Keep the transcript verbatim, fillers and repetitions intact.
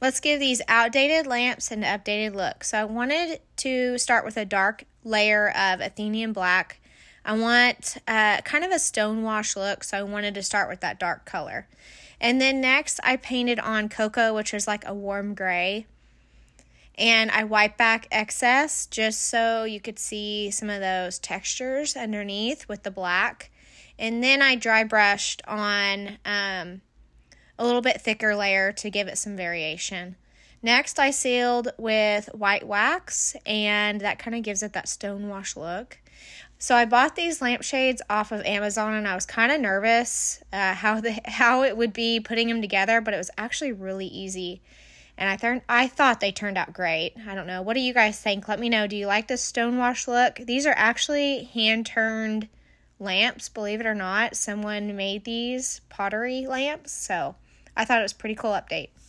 Let's give these outdated lamps an updated look. So I wanted to start with a dark layer of Athenian black. I want uh, kind of a stonewash look, so I wanted to start with that dark color. And then next I painted on Coco, which is like a warm gray. And I wiped back excess just so you could see some of those textures underneath with the black. And then I dry brushed on um, a little bit thicker layer to give it some variation. Next, I sealed with white wax, and that kind of gives it that stonewash look. So I bought these lampshades off of Amazon, and I was kind of nervous uh, how the how it would be putting them together, but it was actually really easy. And I, th I thought they turned out great. I don't know. What do you guys think? Let me know. Do you like this stonewash look? These are actually hand-turned lamps, believe it or not. Someone made these pottery lamps, so I thought it was a pretty cool update.